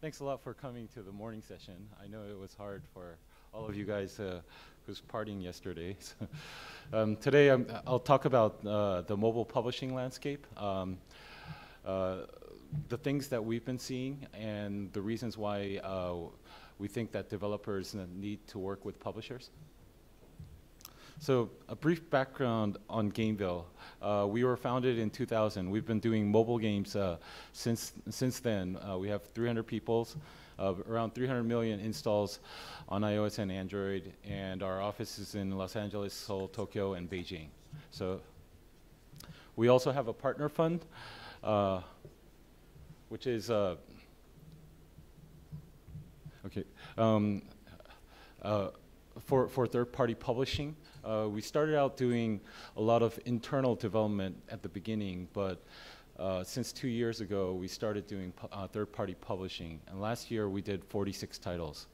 Thanks a lot for coming to the morning session. I know it was hard for all of you guys who's partying yesterday. So, today I'll talk about the mobile publishing landscape, the things that we've been seeing, and the reasons why we think that developers need to work with publishers. So a brief background on Gamevil. We were founded in 2000. We've been doing mobile games since then. We have 300 people, around 300 million installs on iOS and Android, and our office is in Los Angeles, Seoul, Tokyo, and Beijing. So we also have a partner fund, which is, for third-party publishing. We started out doing a lot of internal development at the beginning, but since 2 years ago, we started doing third-party publishing. And last year, we did 46 titles.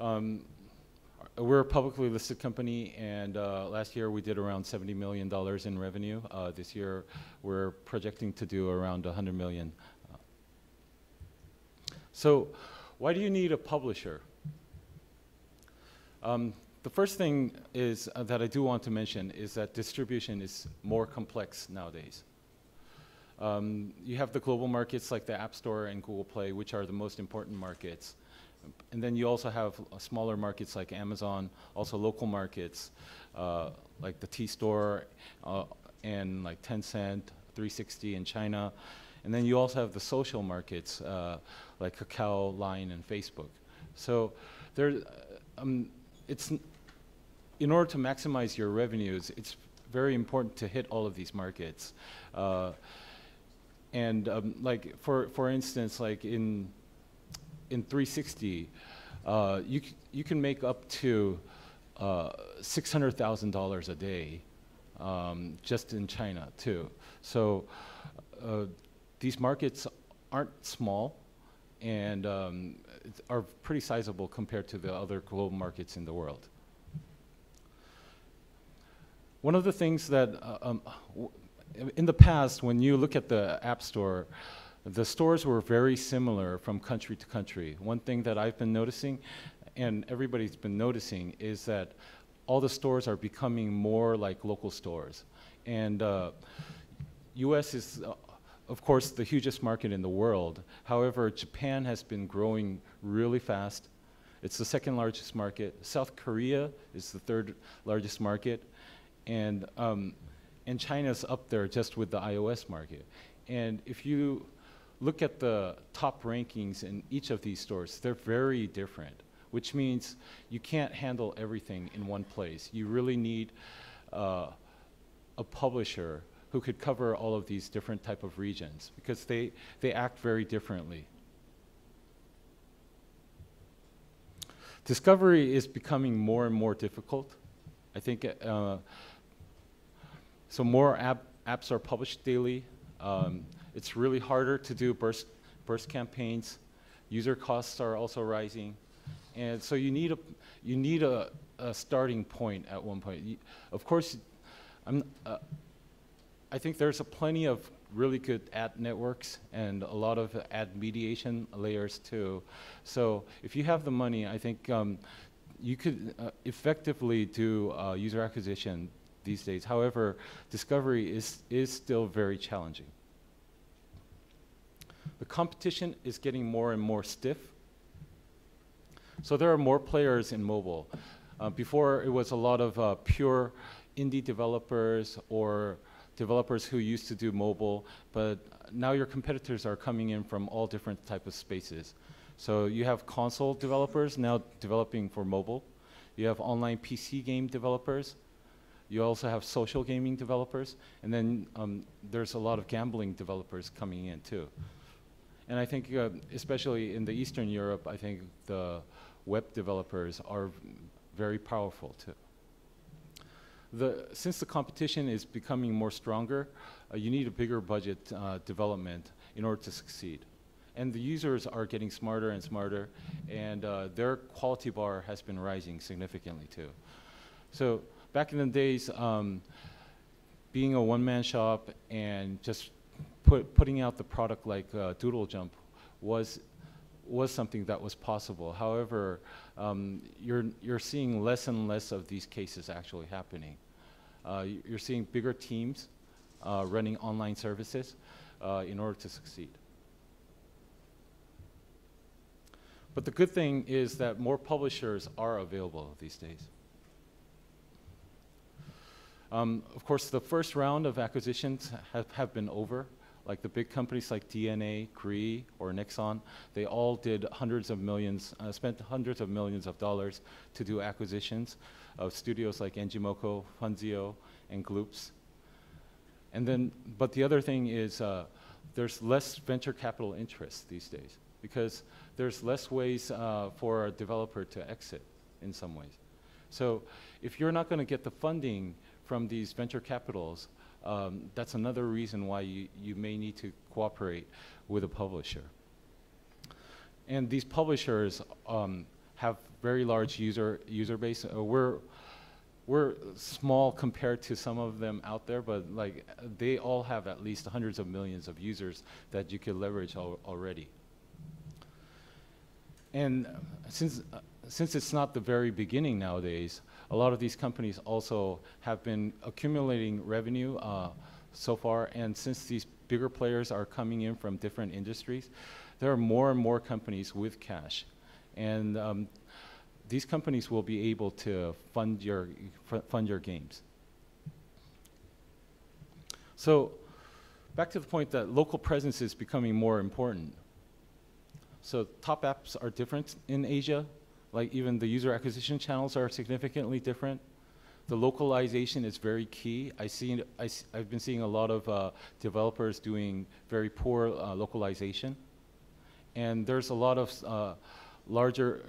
We're a publicly listed company, and last year, we did around $70 million in revenue. This year, we're projecting to do around $100 million. So why do you need a publisher? The first thing is that I do want to mention is that distribution is more complex nowadays. You have the global markets like the App Store and Google Play, which are the most important markets. And then you also have smaller markets like Amazon, also local markets like the T Store and like Tencent, 360 in China. And then you also have the social markets like Kakao, Line, and Facebook. So there, in order to maximize your revenues, it's very important to hit all of these markets. Like for instance, like in 360, you can make up to $600,000 a day just in China too. So these markets aren't small, and are pretty sizable compared to the other global markets in the world. One of the things that, in the past, when you look at the App Store, the stores were very similar from country to country. One thing that I've been noticing, and everybody's been noticing, is that all the stores are becoming more like local stores. And US is, of course, the hugest market in the world. However, Japan has been growing really fast. It's the second largest market. South Korea is the third largest market. And China's up there just with the iOS market. And if you look at the top rankings in each of these stores, they're very different, which means you can't handle everything in one place. You really need a publisher who could cover all of these different type of regions, because they act very differently. Discovery is becoming more and more difficult. I think so more apps are published daily. It's really harder to do burst campaigns. User costs are also rising. And so you need a starting point at one point. Of course, I think there's plenty of really good ad networks and a lot of ad mediation layers too. So if you have the money, I think you could effectively do user acquisition these days. However, discovery is still very challenging. The competition is getting more and more stiff. So there are more players in mobile. Before, it was a lot of pure indie developers or developers who used to do mobile, but now your competitors are coming in from all different type of spaces. So you have console developers now developing for mobile. You have online PC game developers. You also have social gaming developers. And then there's a lot of gambling developers coming in too. And I think especially in the Eastern Europe, I think the web developers are very powerful too. Since the competition is becoming more stronger, you need a bigger budget development in order to succeed. And the users are getting smarter and smarter, and their quality bar has been rising significantly too. So back in the days, being a one-man shop and just putting out the product like Doodle Jump was something that was possible. However, you're seeing less and less of these cases actually happening. You're seeing bigger teams running online services in order to succeed. But the good thing is that more publishers are available these days. Of course, the first round of acquisitions have been over. Like the big companies like DNA, Gree, or Nexon, they all did hundreds of millions, spent hundreds of millions of dollars to do acquisitions of studios like NGMOCO, Funzio, and Gloops. And then, but the other thing is there's less venture capital interest these days because there's less ways for a developer to exit in some ways. So if you're not going to get the funding from these venture capitals, that's another reason why you may need to cooperate with a publisher. And these publishers have very large user base. We're small compared to some of them out there, but like they all have at least hundreds of millions of users that you can leverage already. And since it's not the very beginning nowadays, a lot of these companies also have been accumulating revenue so far, and since these bigger players are coming in from different industries, there are more and more companies with cash. And these companies will be able to fund your games. So back to the point that local presence is becoming more important. So top apps are different in Asia. Like even the user acquisition channels are significantly different. The localization is very key. I've been seeing a lot of developers doing very poor localization. And there's a lot of larger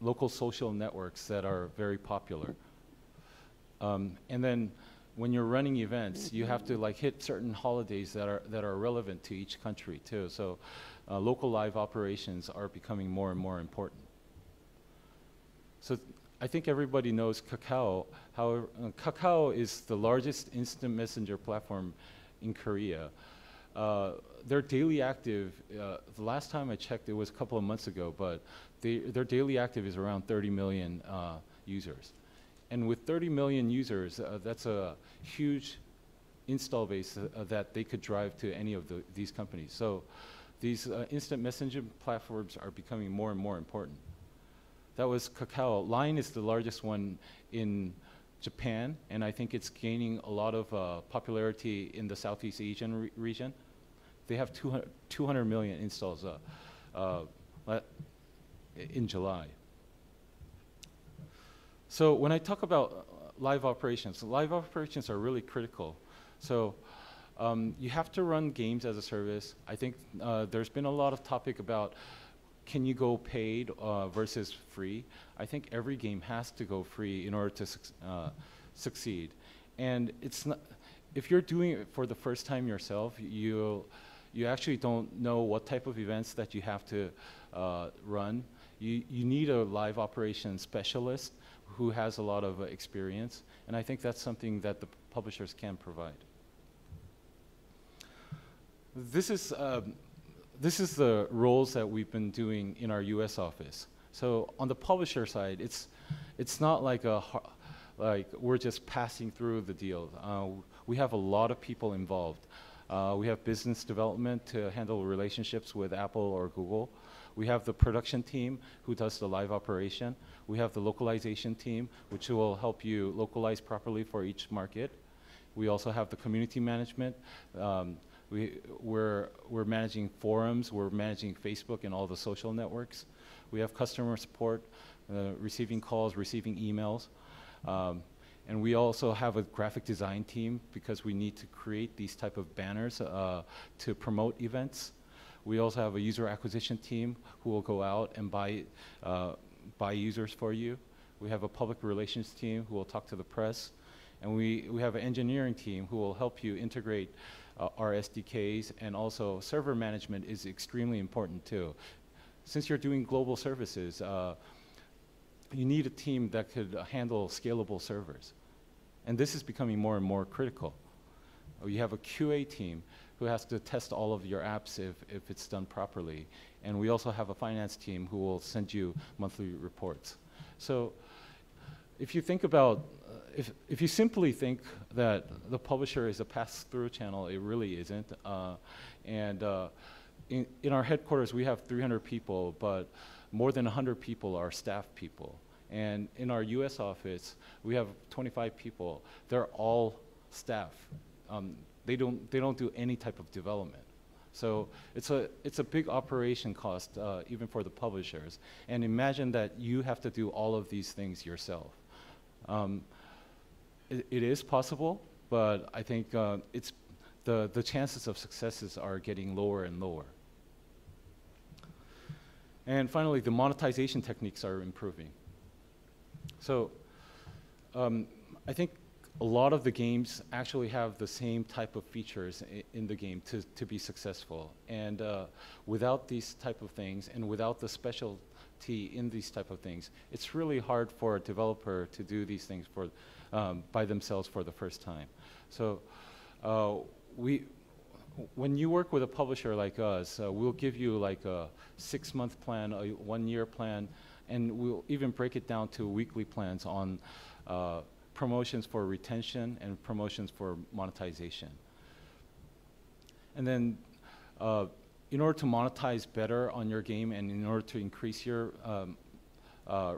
local social networks that are very popular. And then when you're running events, you have to like hit certain holidays that are relevant to each country too. So local live operations are becoming more and more important. So I think everybody knows Kakao. However, Kakao is the largest instant messenger platform in Korea. They're daily active, the last time I checked it was a couple of months ago, but their daily active is around 30 million users. And with 30 million users, that's a huge install base that they could drive to any of these companies. So these instant messenger platforms are becoming more and more important. That was Kakao. Line is the largest one in Japan, and I think it's gaining a lot of popularity in the Southeast Asian region. They have 200 million installs in July. So when I talk about live operations are really critical. So you have to run games as a service. I think there's been a lot of topic about can you go paid versus free? I think every game has to go free in order to succeed. And it's not, if you're doing it for the first time yourself, you actually don't know what type of events that you have to run. You need a live operations specialist who has a lot of experience, and I think that's something that the publishers can provide. This is the roles that we've been doing in our U.S. office. So on the publisher side, it's not like we're just passing through the deal. We have a lot of people involved. We have business development to handle relationships with Apple or Google. We have the production team who does the live operation. We have the localization team, which will help you localize properly for each market. We also have the community management. We're managing forums, we're managing Facebook and all the social networks. We have customer support, receiving calls, receiving emails. And we also have a graphic design team because we need to create these type of banners to promote events. We also have a user acquisition team who will go out and buy users for you. We have a public relations team who will talk to the press. And we have an engineering team who will help you integrate our SDKs, and also server management is extremely important too. Since you're doing global services, you need a team that could handle scalable servers. And this is becoming more and more critical. You have a QA team who has to test all of your apps if it's done properly. And we also have a finance team who will send you monthly reports. So if you think about, if you simply think that the publisher is a pass-through channel, it really isn't. In our headquarters, we have 300 people, but more than 100 people are staff people. And in our US office, we have 25 people. They're all staff. They don't do any type of development. So it's a big operation cost, even for the publishers. And imagine that you have to do all of these things yourself. It is possible, but I think the chances of successes are getting lower and lower. And finally, the monetization techniques are improving. So I think a lot of the games actually have the same type of features in the game to be successful. And without these type of things and without the specialty in these type of things, it's really hard for a developer to do these things for, by themselves for the first time. So when you work with a publisher like us, we'll give you like a 6-month plan, a 1-year plan, and we'll even break it down to weekly plans on promotions for retention and promotions for monetization. And then in order to monetize better on your game and in order to increase your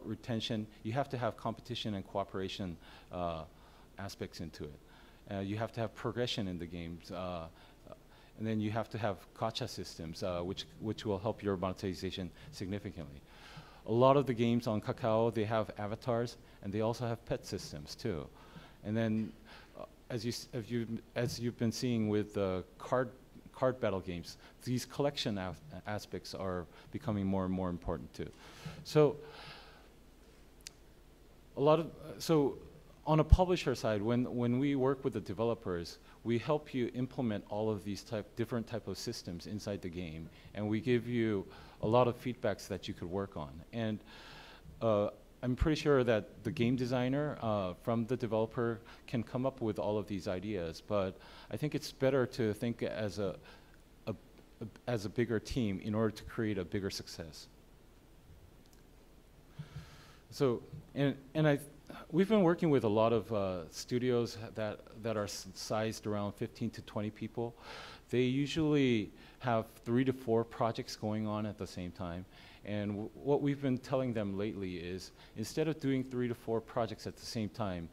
retention, you have to have competition and cooperation aspects into it. You have to have progression in the games. And then you have to have gacha systems, which will help your monetization significantly. A lot of the games on Kakao, they have avatars, and they also have pet systems too. And then, as you've been seeing with the card battle games, these collection aspects are becoming more and more important too. So, so on a publisher side, when we work with the developers, we help you implement all of these different type of systems inside the game, and we give you a lot of feedbacks that you could work on. And I'm pretty sure that the game designer from the developer can come up with all of these ideas, but I think it's better to think as a bigger team in order to create a bigger success. So, we've been working with a lot of studios that are sized around 15 to 20 people. They usually have 3 to 4 projects going on at the same time. And what we've been telling them lately is, instead of doing 3 to 4 projects at the same time,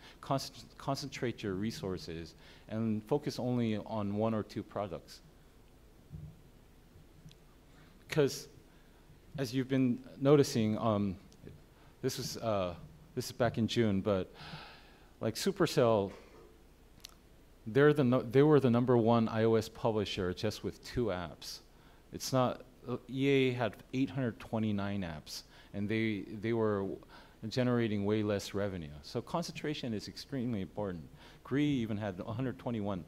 concentrate your resources and focus only on 1 or 2 products. Because as you've been noticing, this is back in June, but like Supercell, they were the #1 iOS publisher just with 2 apps. It's not, EA had 829 apps, and they were generating way less revenue. So concentration is extremely important. Gree even had 121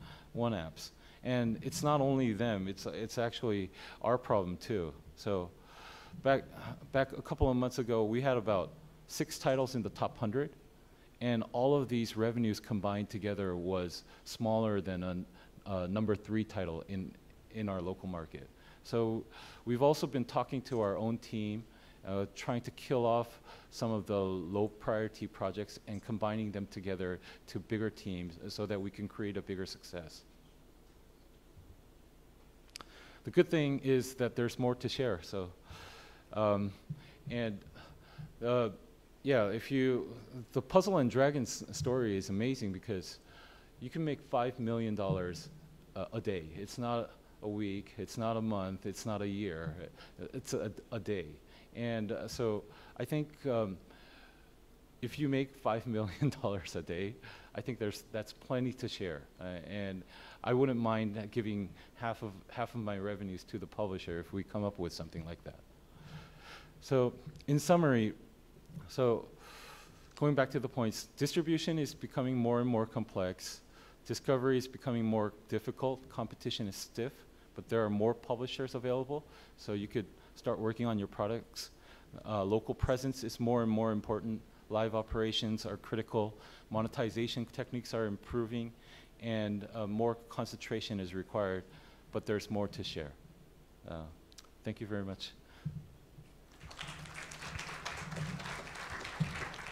apps, and it's not only them. It's actually our problem too. So back a couple of months ago, we had about 6 titles in the top 100, and all of these revenues combined together was smaller than a #3 title in our local market. So we've also been talking to our own team, trying to kill off some of the low priority projects and combining them together to bigger teams so that we can create a bigger success. The good thing is that there's more to share. So, yeah, the Puzzle and Dragons story is amazing because you can make $5 million a day. It's not a week, it's not a month, it's not a year, it's a day. And so I think if you make $5 million a day, I think that's plenty to share. And I wouldn't mind giving half of my revenues to the publisher if we come up with something like that. So in summary, so going back to the points, distribution is becoming more and more complex. Discovery is becoming more difficult. Competition is stiff, but there are more publishers available, so you could start working on your products. Local presence is more and more important. Live operations are critical. Monetization techniques are improving, and more concentration is required but there's more to share. Thank you very much.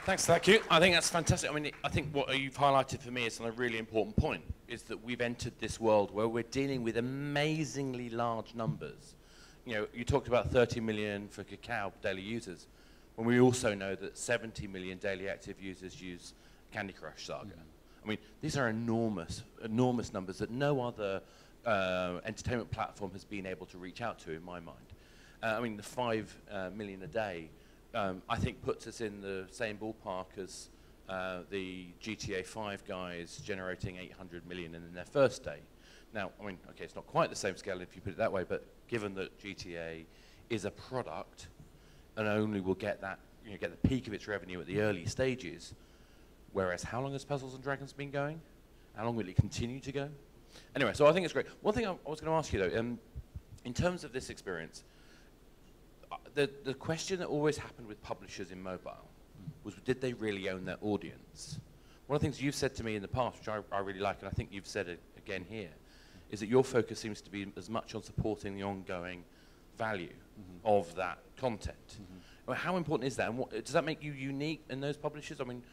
Thanks, thank you. I think that's fantastic. I mean, I think what you've highlighted for me is a really important point, is that we've entered this world where we're dealing with amazingly large numbers. You know, you talked about 30 million for Kakao daily users, and we also know that 70 million daily active users use Candy Crush Saga. Mm-hmm. I mean, these are enormous, enormous numbers that no other entertainment platform has been able to reach out to, in my mind. I mean, the 5 million a day, I think, puts us in the same ballpark as the GTA 5 guys generating 800 million in their first day. Now, I mean, okay, it's not quite the same scale if you put it that way, but given that GTA is a product and only will get that, you know, get the peak of its revenue at the early stages, whereas how long has Puzzles and Dragons been going? How long will it continue to go? Anyway, so I think it's great. One thing I was going to ask you, though, in terms of this experience, the question that always happened with publishers in mobile was, did they really own their audience? One of the things you've said to me in the past, which I really like, and I think you've said it again here, is that your focus seems to be as much on supporting the ongoing value of that content. Well, how important is that? And does that make you unique in those publishers? I mean,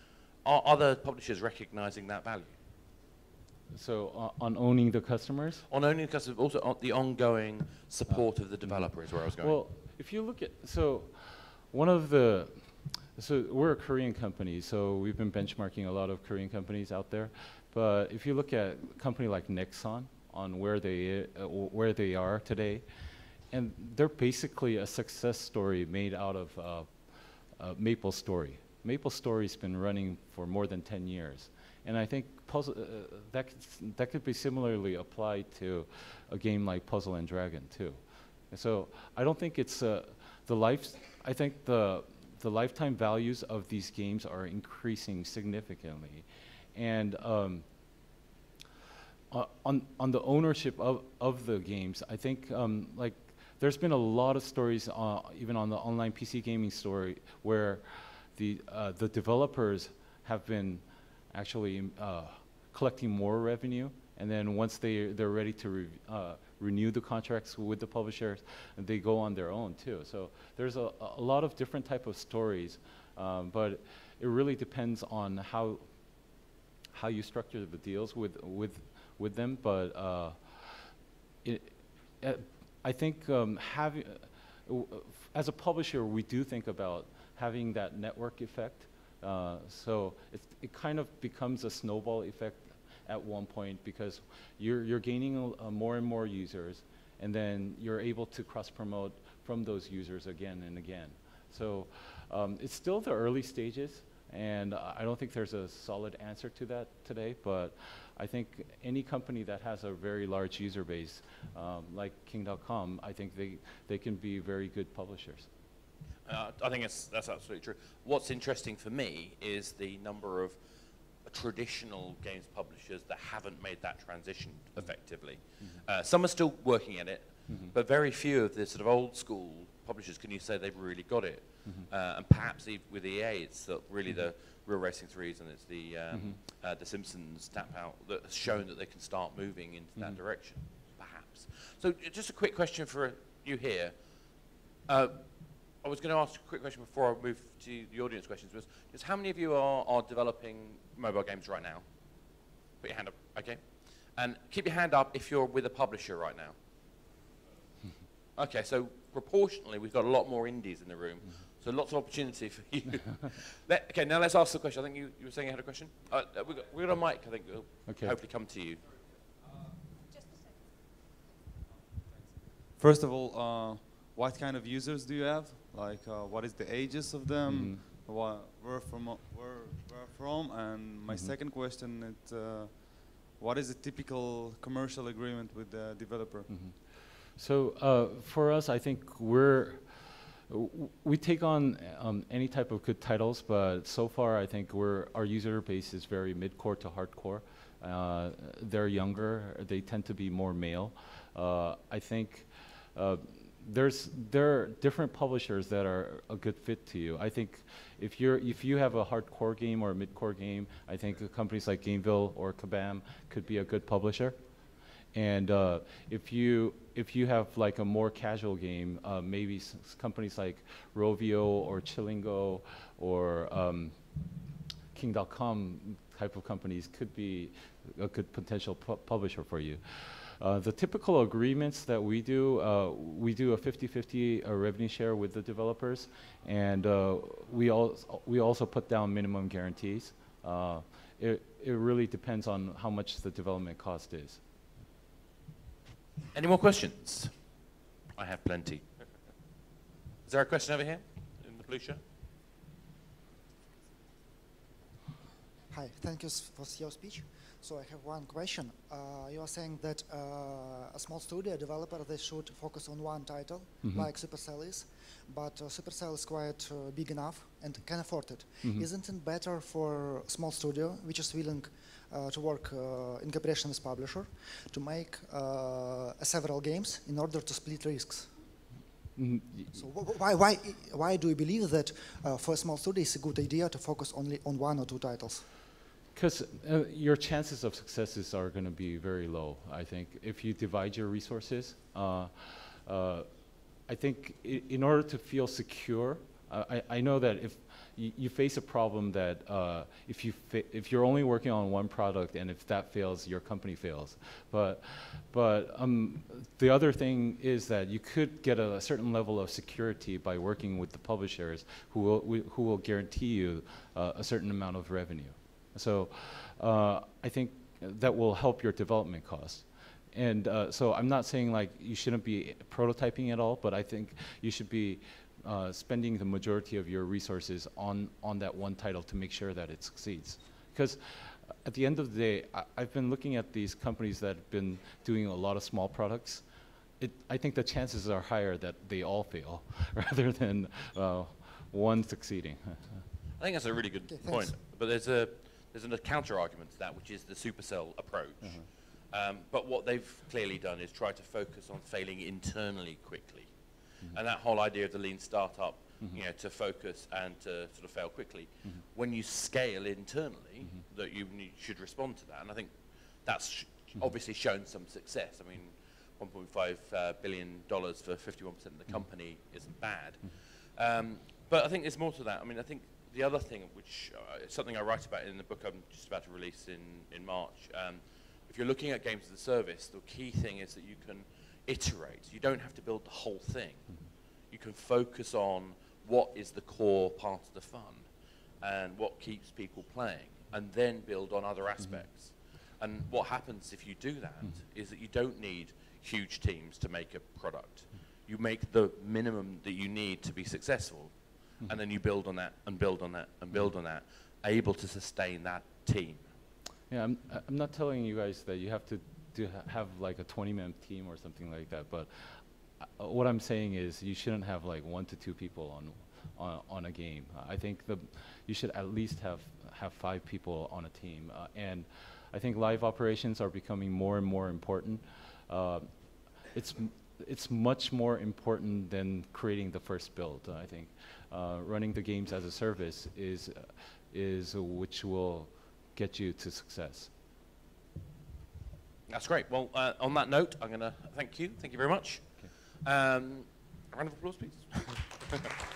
are other publishers recognizing that value? So on owning the customers? On owning the customers, also on the ongoing support of the developer is where I was going. Well, if you look at, so one of the, so we're a Korean company, so we've been benchmarking a lot of Korean companies out there. But if you look at a company like Nexon, on where they are today, and they're basically a success story made out of MapleStory. MapleStory's been running for more than 10 years. And I think puzzle, that could be similarly applied to a game like Puzzle and Dragon too. And so I don't think it's I think the lifetime values of these games are increasing significantly, and on the ownership of the games, I think like there's been a lot of stories even on the online PC gaming story where the developers have been actually collecting more revenue, and then once they're ready to renew the contracts with the publishers, they go on their own too. So there's a lot of different type of stories, but it really depends on how you structure the deals with them. But I think having as a publisher, we do think about having that network effect. So it kind of becomes a snowball effect at one point, because you're gaining more and more users, and then you're able to cross-promote from those users again and again. So it's still the early stages, and I don't think there's a solid answer to that today, but I think any company that has a very large user base, like King.com, I think they can be very good publishers. I think that's absolutely true. What's interesting for me is the number of traditional games publishers that haven't made that transition effectively. Some are still working at it, but very few of the sort of old school publishers can you say they've really got it. And perhaps even with EA, it's really the Real Racing 3s and it's the Simpsons Tapped Out that has shown that they can start moving into that direction, perhaps. So just a quick question for you here. I was going to ask a quick question before I move to the audience questions, was just how many of you are developing mobile games right now? Put your hand up, okay? And keep your hand up if you're with a publisher right now. Okay, so proportionally, we've got a lot more indies in the room, so lots of opportunity for you. Okay, now let's ask the question. I think you were saying you had a question? We've got a mic, I think, we'll hopefully come to you. Just a second. First of all, what kind of users do you have? Like, what is the ages of them? Where from? And my second question is, what is a typical commercial agreement with the developer? So for us, I think we take on any type of good titles, but so far I think our user base is very mid-core to hardcore. They're younger, they tend to be more male. I think there are different publishers that are a good fit to you. I think if you have a hardcore game or a mid-core game, I think companies like Gamevil or Kabam could be a good publisher. And if you have like a more casual game, maybe companies like Rovio or Chillingo or King.com type of companies could be a good potential publisher for you. The typical agreements that we do a 50-50 revenue share with the developers, and we also put down minimum guarantees. It really depends on how much the development cost is. Any more questions? I have plenty. Is there a question over here in the blue shirt? Hi, thank you for your speech. So I have one question. You are saying that a small studio, a developer, they should focus on one title, like Supercell is, but Supercell is quite big enough and can afford it. Isn't it better for a small studio, which is willing to work in cooperation with publisher, to make several games in order to split risks? So why do you believe that for a small studio it's a good idea to focus only on one or two titles? Because your chances of successes are going to be very low, I think, if you divide your resources. I think in order to feel secure, I know that if you face a problem that if you're only working on one product and if that fails, your company fails. But the other thing is that you could get a certain level of security by working with the publishers who will guarantee you a certain amount of revenue. So I think that will help your development costs. And so I'm not saying like you shouldn't be prototyping at all, but I think you should be spending the majority of your resources on that one title to make sure that it succeeds. Because at the end of the day, I've been looking at these companies that have been doing a lot of small products. I think the chances are higher that they all fail rather than one succeeding. I think that's a really good point. But there's a counter argument to that, which is the Supercell approach. But what they've clearly done is try to focus on failing internally quickly. And that whole idea of the lean startup, you know, to focus and to sort of fail quickly. When you scale internally, that you should respond to that. And I think that's obviously shown some success. I mean, $1.5 billion for 51% of the company isn't bad. But I think there's more to that. I mean, I think the other thing, which is something I write about in the book I'm just about to release in March, if you're looking at games as a service, the key thing is that you can iterate. You don't have to build the whole thing. You can focus on what is the core part of the fun and what keeps people playing, and then build on other aspects. And what happens if you do that is that you don't need huge teams to make a product. You make the minimum that you need to be successful, and then you build on that and build on that and build on that, able to sustain that team. Yeah, I'm not telling you guys that you have to have like a 20-man team or something like that, but what I'm saying is you shouldn't have like 1 to 2 people on a game. I think you should at least have 5 people on a team, and I think live operations are becoming more and more important. It's much more important than creating the first build, I think. Running the games as a service is which will get you to success. That's great. Well, on that note, I'm going to thank you. Thank you very much. A round of applause, please.